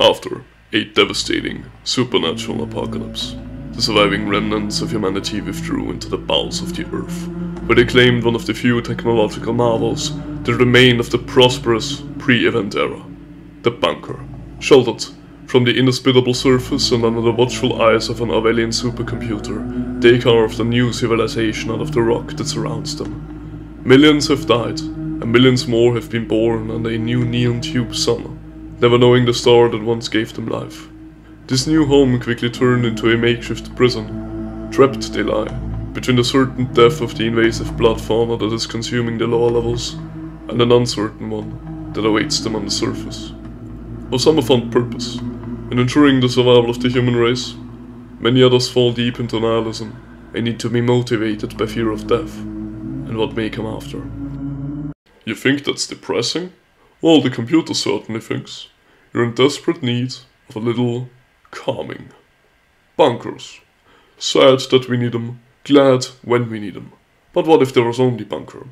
After a devastating supernatural apocalypse, the surviving remnants of humanity withdrew into the bowels of the earth, where they claimed one of the few technological marvels that remained of the prosperous pre-event era, the bunker, sheltered from the inhospitable surface and under the watchful eyes of an Arvelian supercomputer. They carved a new civilization out of the rock that surrounds them. Millions have died, and millions more have been born under a new neon tube sun, never knowing the star that once gave them life. This new home quickly turned into a makeshift prison. Trapped they lie, between the certain death of the invasive blood fauna that is consuming the lower levels, and an uncertain one that awaits them on the surface. For some found purpose in ensuring the survival of the human race, many others fall deep into nihilism and need to be motivated by fear of death and what may come after. You think that's depressing? Well, the computer certainly thinks. You're in desperate need of a little calming. Bunkers. Sad that we need them, glad when we need them. But what if there was only bunker,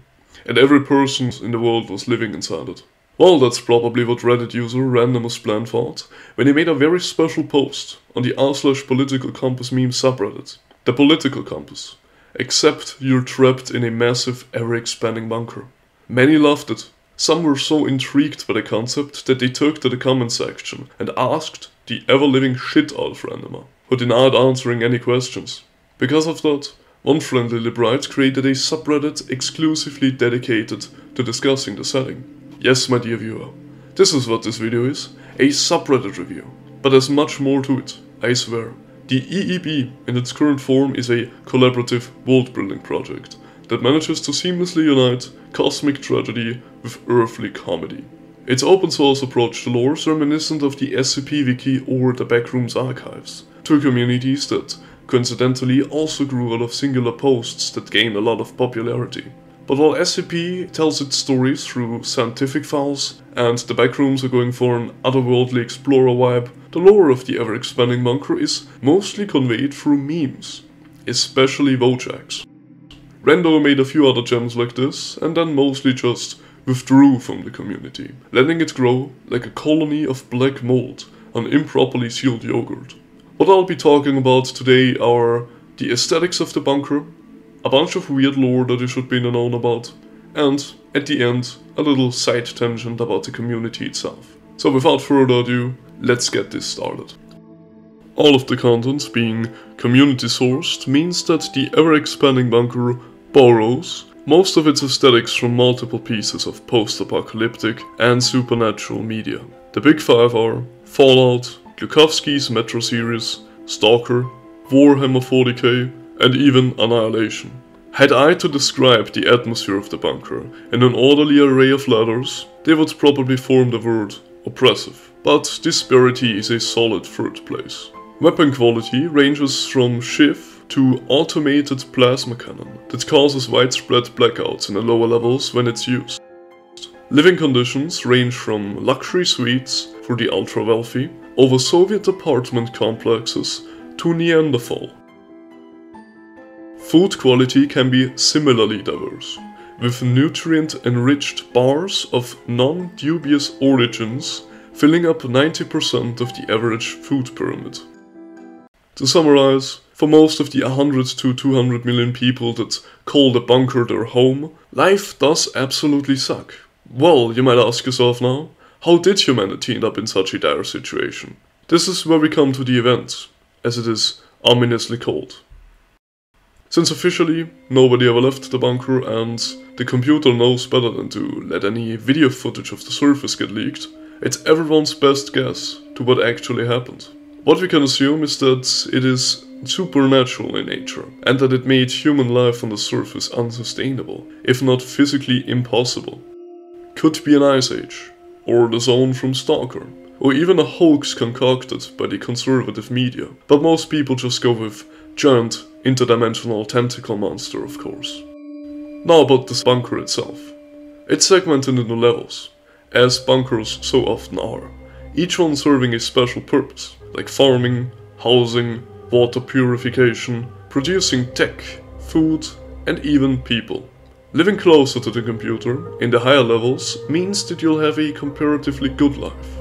and every person in the world was living inside it? Well, that's probably what Reddit user Randomaspland thought when he made a very special post on the r/political compass meme subreddit. The political compass. Except you're trapped in a massive, ever-expanding bunker. Many loved it. Some were so intrigued by the concept that they took to the comment section and asked the ever-living shit out of Randoma, who denied answering any questions. Because of that, one friendly Librite created a subreddit exclusively dedicated to discussing the setting. Yes, my dear viewer, this is what this video is, a subreddit review. But there's much more to it, I swear. The EEB in its current form is a collaborative world-building project that manages to seamlessly unite cosmic tragedy with earthly comedy. Its open source approach to lore is reminiscent of the SCP Wiki or the Backrooms Archives, two communities that, coincidentally, also grew out of singular posts that gained a lot of popularity. But while SCP tells its stories through scientific files, and the Backrooms are going for an otherworldly explorer vibe, the lore of the ever-expanding bunker is mostly conveyed through memes, especially Wojack's. Rando made a few other gems like this, and then mostly just withdrew from the community, letting it grow like a colony of black mold on improperly sealed yogurt. What I'll be talking about today are the aesthetics of the bunker, a bunch of weird lore that you should be known about, and, at the end, a little side tangent about the community itself. So without further ado, let's get this started. All of the content being community sourced means that the ever-expanding bunker borrows most of its aesthetics from multiple pieces of post-apocalyptic and supernatural media. The big five are Fallout, Glukowski's Metro series, Stalker, Warhammer 40k, and even Annihilation. Had I to describe the atmosphere of the bunker in an orderly array of letters, they would probably form the word oppressive, but disparity is a solid third place. Weapon quality ranges from Shiv to automated plasma cannon that causes widespread blackouts in the lower levels when it's used. Living conditions range from luxury suites for the ultra-wealthy over Soviet apartment complexes to Neanderthal. Food quality can be similarly diverse, with nutrient-enriched bars of non-dubious origins filling up 90% of the average food pyramid. To summarize, for most of the 100 to 200 million people that call the bunker their home, life does absolutely suck. Well, you might ask yourself now, how did humanity end up in such a dire situation? This is where we come to the event, as it is ominously called. Since officially nobody ever left the bunker and the computer knows better than to let any video footage of the surface get leaked, it's everyone's best guess to what actually happened. What we can assume is that it is supernatural in nature and that it made human life on the surface unsustainable, if not physically impossible. Could be an ice age, or the zone from Stalker, or even a hoax concocted by the conservative media, but most people just go with giant interdimensional tentacle monster, of course. Now about this bunker itself. It's segmented into levels, as bunkers so often are, each one serving a special purpose, like farming, housing, water purification, producing tech, food, and even people. Living closer to the computer, in the higher levels, means that you'll have a comparatively good life.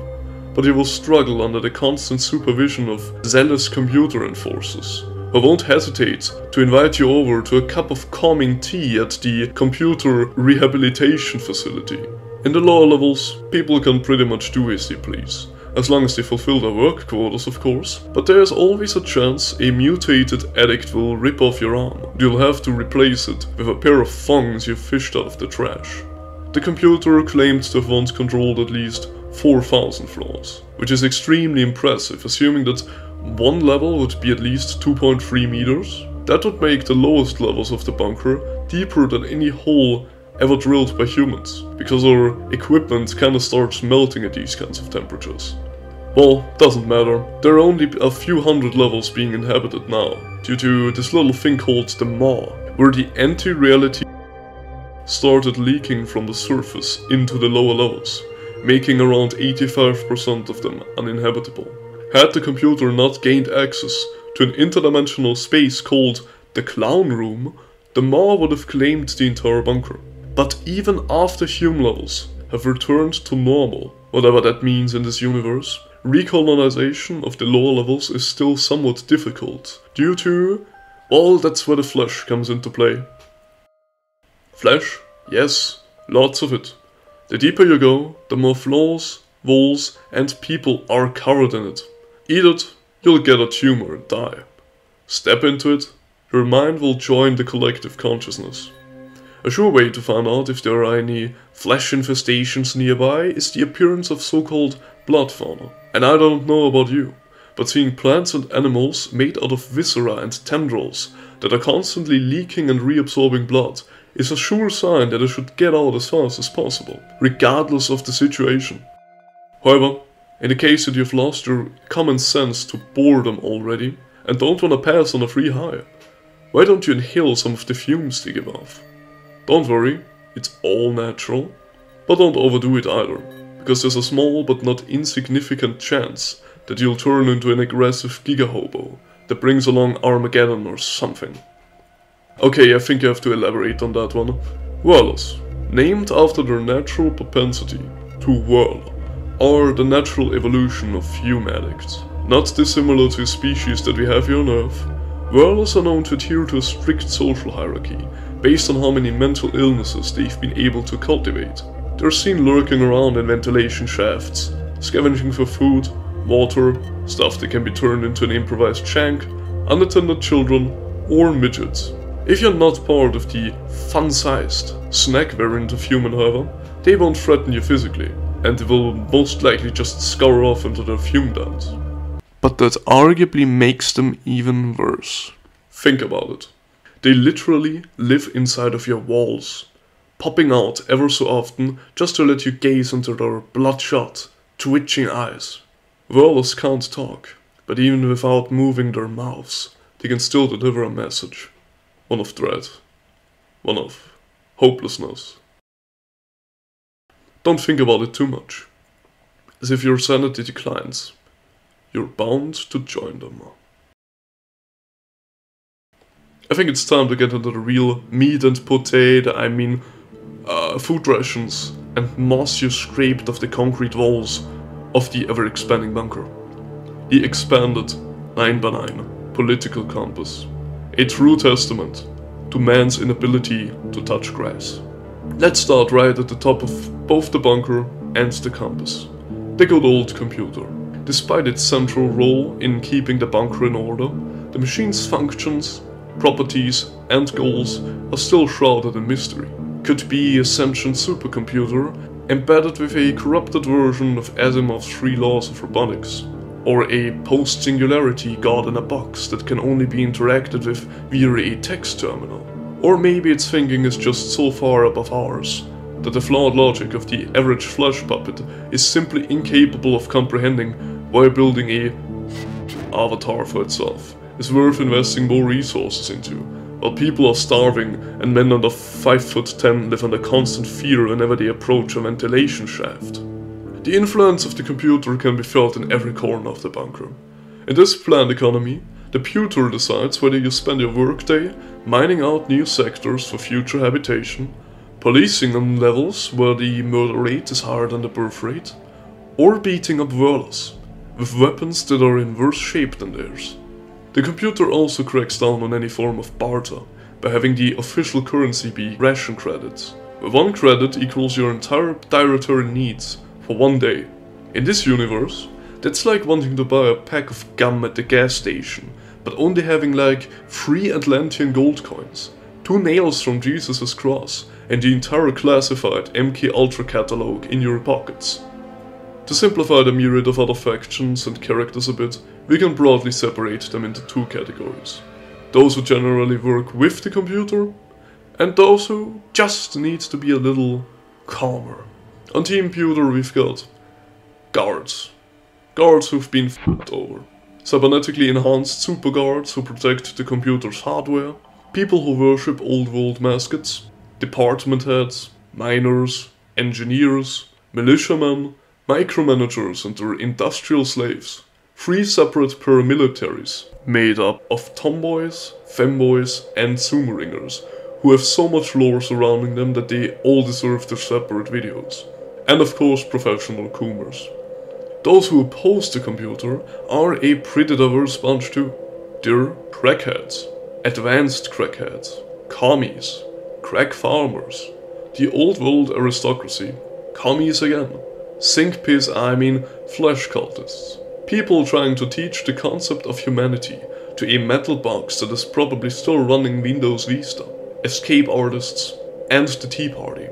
but he will struggle under the constant supervision of zealous computer enforcers, who won't hesitate to invite you over to a cup of calming tea at the computer rehabilitation facility. In the lower levels, people can pretty much do as they please, as long as they fulfill their work quotas, of course, but there is always a chance a mutated addict will rip off your arm. You'll have to replace it with a pair of thongs you fished out of the trash. The computer claimed to have once controlled at least 4,000 floors, which is extremely impressive, assuming that one level would be at least 2.3 meters. That would make the lowest levels of the bunker deeper than any hole ever drilled by humans, because our equipment kinda starts melting at these kinds of temperatures. Well, doesn't matter, there are only a few hundred levels being inhabited now, due to this little thing called the Maw, where the anti-reality started leaking from the surface into the lower levels, making around 85% of them uninhabitable. Had the computer not gained access to an interdimensional space called the Clown Room, the Maw would have claimed the entire bunker. But even after Hume levels have returned to normal, whatever that means in this universe, recolonization of the lower levels is still somewhat difficult due to... well, that's where the flesh comes into play. Flesh? Yes, lots of it. The deeper you go, the more floors, walls and people are covered in it. Eat it, you'll get a tumor and die. Step into it, your mind will join the collective consciousness. A sure way to find out if there are any flesh infestations nearby is the appearance of so-called blood fauna. And I don't know about you, but seeing plants and animals made out of viscera and tendrils that are constantly leaking and reabsorbing blood is a sure sign that I should get out as fast as possible, regardless of the situation. However, in the case that you've lost your common sense to boredom already and don't want to pass on a free high, why don't you inhale some of the fumes they give off? Don't worry, it's all natural, but don't overdo it either, because there's a small but not insignificant chance that you'll turn into an aggressive giga-hobo that brings along Armageddon or something. Okay, I think I have to elaborate on that one. Whirlers, named after their natural propensity to whirl, are the natural evolution of fume addicts. Not dissimilar to species that we have here on Earth, whirlers are known to adhere to a strict social hierarchy, based on how many mental illnesses they've been able to cultivate. They're seen lurking around in ventilation shafts, scavenging for food, water, stuff that can be turned into an improvised shank, unattended children, or midgets. If you're not part of the fun-sized snack variant of human, however, they won't threaten you physically, and they will most likely just scour off into their fume dance. But that arguably makes them even worse. Think about it. They literally live inside of your walls, popping out ever so often just to let you gaze into their bloodshot, twitching eyes. Whirlers can't talk, but even without moving their mouths, they can still deliver a message. One of dread. One of hopelessness. Don't think about it too much, as if your sanity declines, you're bound to join them. I think it's time to get into the real meat and potato, I mean food rations and moss you scraped off the concrete walls of the ever-expanding bunker. The expanded 9x9 political compass, a true testament to man's inability to touch grass. Let's start right at the top of both the bunker and the compass. The good old computer. Despite its central role in keeping the bunker in order, the machine's functions, properties and goals are still shrouded in mystery. Could be a sentient supercomputer embedded with a corrupted version of Asimov's 3 laws of robotics, or a post-singularity god in a box that can only be interacted with via a text terminal. Or maybe its thinking is just so far above ours that the flawed logic of the average flesh puppet is simply incapable of comprehending why building a avatar for itself is worth investing more resources into, while people are starving and men under 5'10" live under constant fear whenever they approach a ventilation shaft. The influence of the computer can be felt in every corner of the bunker. In this planned economy, the pewter decides whether you spend your workday mining out new sectors for future habitation, policing on levels where the murder rate is higher than the birth rate, or beating up Whirlers, with weapons that are in worse shape than theirs. The computer also cracks down on any form of barter, by having the official currency be ration credits. One credit equals your entire dietary needs for one day. In this universe, that's like wanting to buy a pack of gum at the gas station, but only having like 3 Atlantean gold coins, 2 nails from Jesus' cross, and the entire classified MK Ultra catalogue in your pockets. To simplify the myriad of other factions and characters a bit, we can broadly separate them into two categories. Those who generally work with the computer, and those who just need to be a little calmer. On Team Pewter we've got guards. Guards who've been f***ed over. Cybernetically enhanced super guards who protect the computer's hardware, people who worship old world mascots, department heads, miners, engineers, militiamen, micromanagers and their industrial slaves. 3 separate paramilitaries, made up of tomboys, femboys and sumo ringers, who have so much lore surrounding them that they all deserve their separate videos. And of course professional coomers. Those who oppose the computer are a pretty diverse bunch too. They're crackheads, advanced crackheads, commies, crack farmers, the old world aristocracy, commies again, think-piece, I mean flesh cultists, people trying to teach the concept of humanity to a metal box that is probably still running Windows Vista, escape artists and the Tea Party.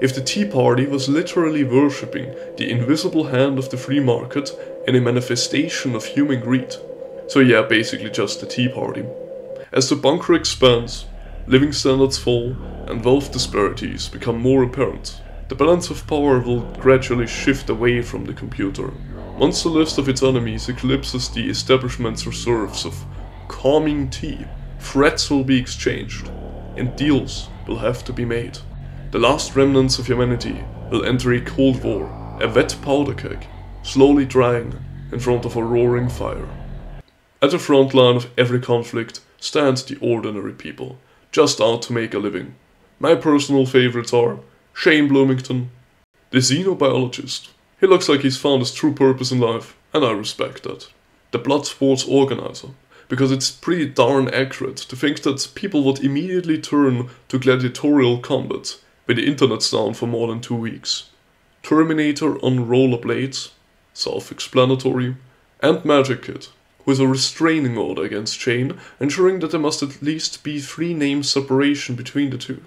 If the Tea Party was literally worshipping the invisible hand of the free market and a manifestation of human greed. So yeah, basically just the Tea Party. As the bunker expands, living standards fall and wealth disparities become more apparent. The balance of power will gradually shift away from the computer. Once the list of its enemies eclipses the establishment's reserves of calming tea, threats will be exchanged and deals will have to be made. The last remnants of humanity will enter a cold war, a wet powder keg, slowly drying in front of a roaring fire. At the front line of every conflict stand the ordinary people, just out to make a living. My personal favorites are Shane Bloomington, the Xenobiologist. He looks like he's found his true purpose in life, and I respect that. The blood sports organizer, because it's pretty darn accurate to think that people would immediately turn to gladiatorial combat when the internet's down for more than 2 weeks. Terminator on rollerblades, self-explanatory, and Magic Kid, who is a restraining order against Jane, ensuring that there must at least be 3 names separation between the two.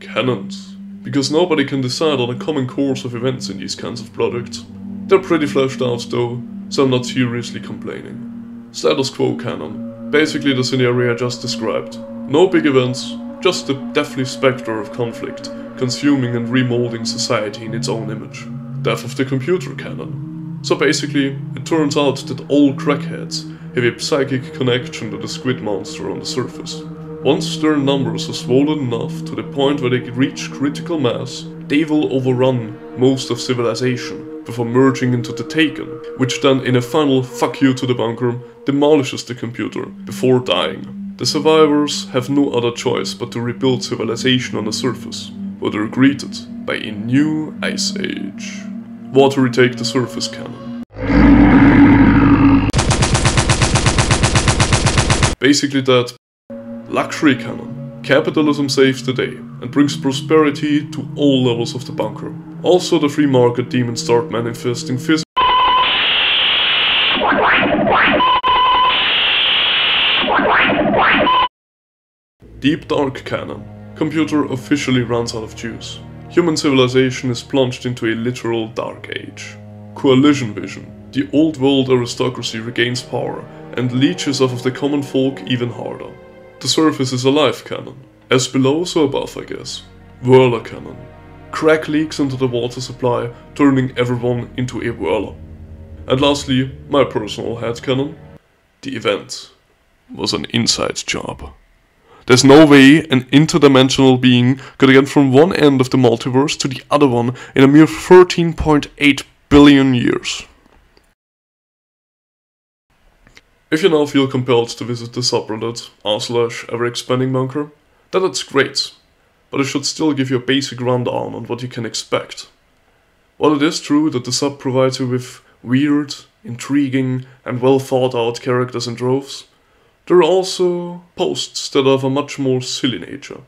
Cannons, because nobody can decide on a common course of events in these kinds of products. They're pretty fleshed out though, so I'm not seriously complaining. Status quo canon, basically the scenario I just described. No big events, just the deathly spectre of conflict, consuming and remolding society in its own image. Death of the computer canon. So basically, it turns out that all crackheads have a psychic connection to the squid monster on the surface. Once their numbers are swollen enough to the point where they reach critical mass, they will overrun most of civilization before merging into the Taken, which then in a final fuck you to the bunker demolishes the computer before dying. The survivors have no other choice but to rebuild civilization on the surface, where they're greeted by a new ice age. Water retake the surface cannon. Basically that. Luxury cannon. Capitalism saves the day and brings prosperity to all levels of the bunker. Also the free market demons start manifesting physical. Deep Dark canon. Computer officially runs out of juice. Human civilization is plunged into a literal dark age. Coalition vision. The old world aristocracy regains power and leeches off of the common folk even harder. The surface is alive canon. As below, so above, I guess. Whirler canon. Crack leaks into the water supply, turning everyone into a whirler. And lastly, my personal head canon. The event was an inside job. There's no way an interdimensional being could get from one end of the multiverse to the other one in a mere 13.8 billion years. If you now feel compelled to visit the subreddit r/everexpandingbunker, then that's great, but I should still give you a basic rundown on what you can expect. While it is true that the sub provides you with weird, intriguing and well thought out characters and droves, there are also posts that are of a much more silly nature.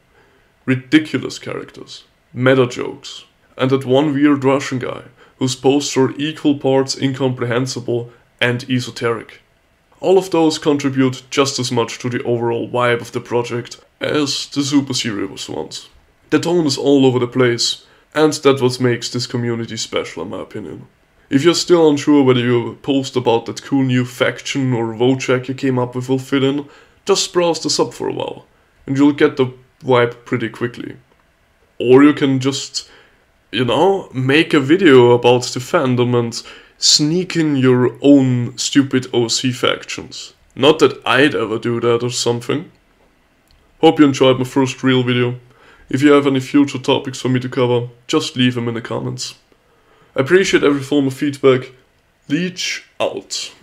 Ridiculous characters, meta jokes, and that one weird Russian guy whose posts are equal parts incomprehensible and esoteric. All of those contribute just as much to the overall vibe of the project as the super serious ones. The tone is all over the place, and that's what makes this community special in my opinion. If you're still unsure whether your post about that cool new faction or Wojack you came up with will fit in, just browse the sub for a while, and you'll get the vibe pretty quickly. Or you can just, you know, make a video about the fandom and sneak in your own stupid OC factions. Not that I'd ever do that or something. Hope you enjoyed my first real video. If you have any future topics for me to cover, just leave them in the comments. I appreciate every form of feedback. Reach out.